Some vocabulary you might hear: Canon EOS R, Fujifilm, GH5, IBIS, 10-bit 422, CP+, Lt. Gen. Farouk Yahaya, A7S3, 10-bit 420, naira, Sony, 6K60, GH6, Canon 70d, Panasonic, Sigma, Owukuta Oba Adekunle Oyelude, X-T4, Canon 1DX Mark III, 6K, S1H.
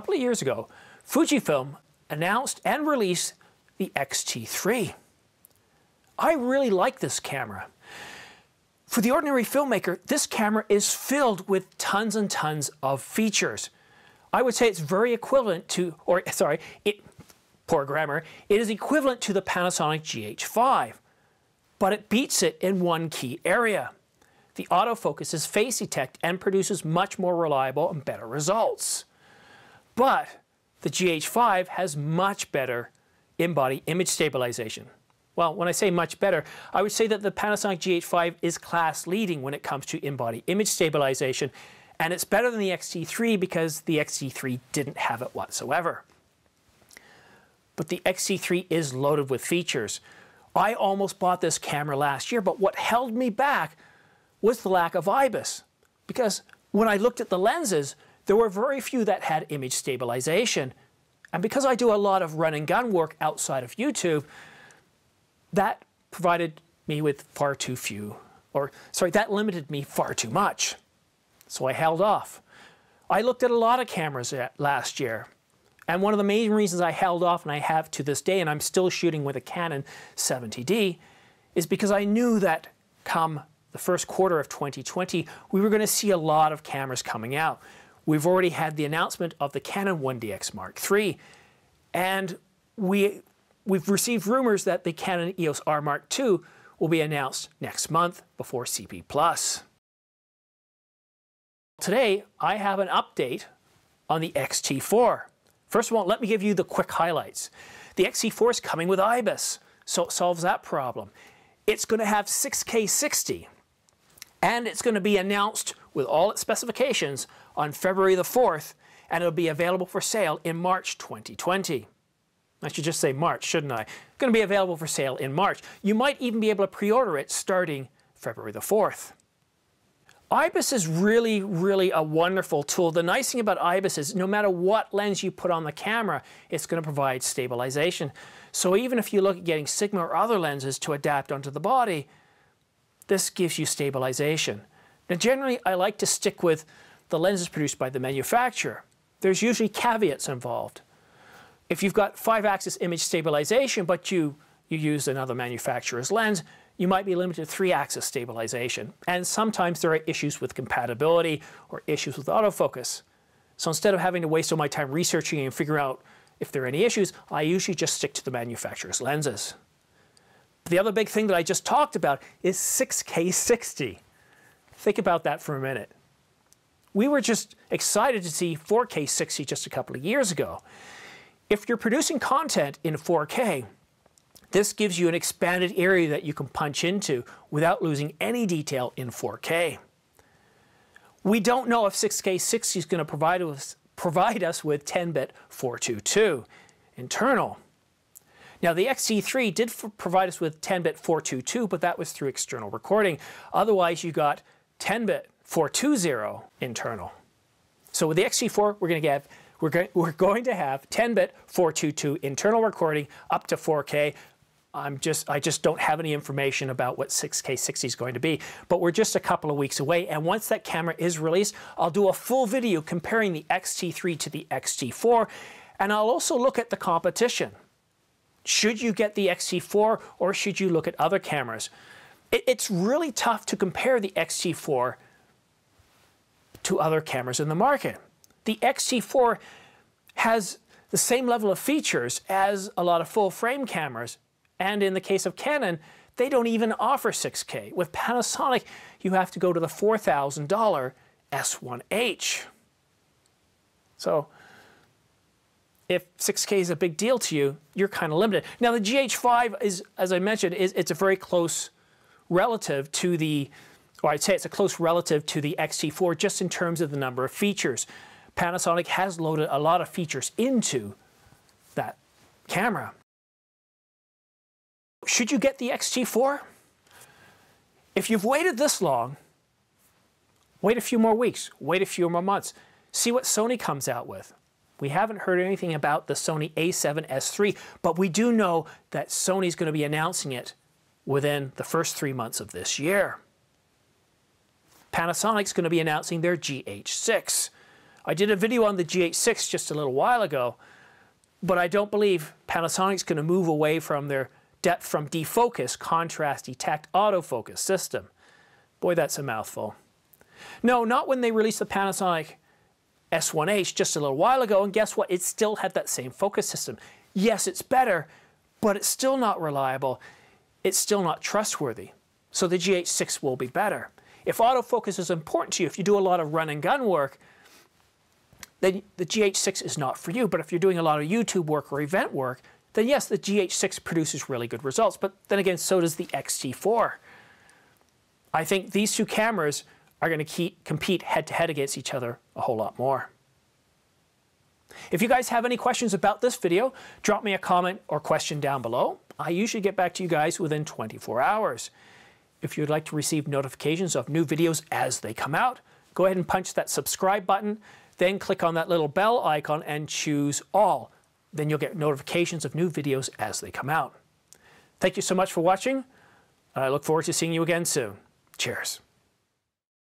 couple of years ago, Fujifilm announced and released the X-T4. I really like this camera. For the ordinary filmmaker, this camera is filled with tons and tons of features. I would say it's very equivalent to, or sorry, poor grammar, it is equivalent to the Panasonic GH5, but it beats it in one key area. The autofocus is face detect and produces much more reliable and better results. But the GH5 has much better in-body image stabilization. Well, when I say much better, I would say that the Panasonic GH5 is class leading when it comes to in-body image stabilization, and it's better than the X-T4 because the X-T4 didn't have it whatsoever. But the X-T4 is loaded with features. I almost bought this camera last year, but what held me back was the lack of IBIS, because when I looked at the lenses, there were very few that had image stabilization. And because I do a lot of run and gun work outside of YouTube, that provided me with far too few, or sorry, that limited me far too much. So I held off. I looked at a lot of cameras last year, and one of the main reasons I held off, and I have to this day, and I'm still shooting with a Canon 70D, is because I knew that come the first quarter of 2020, we were going to see a lot of cameras coming out. We've already had the announcement of the Canon 1DX Mark III, and we've received rumors that the Canon EOS R Mark II will be announced next month before CP+. Today, I have an update on the X-T4. First of all, let me give you the quick highlights. The X-T4 is coming with IBIS, so it solves that problem. It's going to have 6K 60, and it's going to be announced with all its specifications on February the 4th, and it'll be available for sale in March 2020. I should just say March, shouldn't I? It's going to be available for sale in March. You might even be able to pre-order it starting February the 4th. IBIS is really, really a wonderful tool. The nice thing about IBIS is no matter what lens you put on the camera, it's going to provide stabilization. So even if you look at getting Sigma or other lenses to adapt onto the body, this gives you stabilization. Now generally, I like to stick with the lenses produced by the manufacturer. There's usually caveats involved. If you've got 5-axis image stabilization, but you use another manufacturer's lens, you might be limited to 3-axis stabilization. And sometimes there are issues with compatibility or issues with autofocus. So instead of having to waste all my time researching and figuring out if there are any issues, I usually just stick to the manufacturer's lenses. The other big thing that I just talked about is 6K 60. Think about that for a minute. We were just excited to see 4K 60 just a couple of years ago. If you're producing content in 4K, this gives you an expanded area that you can punch into without losing any detail in 4K. We don't know if 6K 60 is going to provide us with 10-bit 422 internal. Now the X-T4 did provide us with 10-bit 422, but that was through external recording. Otherwise you got 10-bit 420 internal. So with the X-T4 we're going to have 10-bit 422 internal recording up to 4K. I just don't have any information about what 6K 60 is going to be, but we're just a couple of weeks away, and once that camera is released, I'll do a full video comparing the X-T4 to the X-T4, and I'll also look at the competition. Should you get the X-T4 or should you look at other cameras? It's really tough to compare the X-T4 to other cameras in the market. The X-T4 has the same level of features as a lot of full-frame cameras, and in the case of Canon, they don't even offer 6K. With Panasonic, you have to go to the $4,000 S1H. So if 6K is a big deal to you, you're kind of limited. Now the GH5 is, as I mentioned, it's a very close relative to the, or I'd say it's a close relative to the X-T4 just in terms of the number of features. Panasonic has loaded a lot of features into that camera. Should you get the X-T4? If you've waited this long, wait a few more weeks, wait a few more months, see what Sony comes out with. We haven't heard anything about the Sony A7S3, but we do know that Sony's going to be announcing it within the first 3 months of this year. Panasonic's going to be announcing their GH6. I did a video on the GH6 just a little while ago, but I don't believe Panasonic's going to move away from their depth from defocus, contrast, detect, autofocus system. Boy, that's a mouthful. No, not when they released the Panasonic S1H just a little while ago, and guess what? It still had that same focus system. Yes, it's better, but it's still not reliable. It's still not trustworthy. So the GH6 will be better. If autofocus is important to you, if you do a lot of run and gun work, then the GH6 is not for you. But if you're doing a lot of YouTube work or event work, then yes, the GH6 produces really good results. But then again, so does the X-T4. I think these two cameras are going to compete head-to-head against each other a whole lot more. If you guys have any questions about this video, drop me a comment or question down below. I usually get back to you guys within 24 hours. If you'd like to receive notifications of new videos as they come out, go ahead and punch that subscribe button, then click on that little bell icon and choose all. Then you'll get notifications of new videos as they come out. Thank you so much for watching, and I look forward to seeing you again soon. Cheers.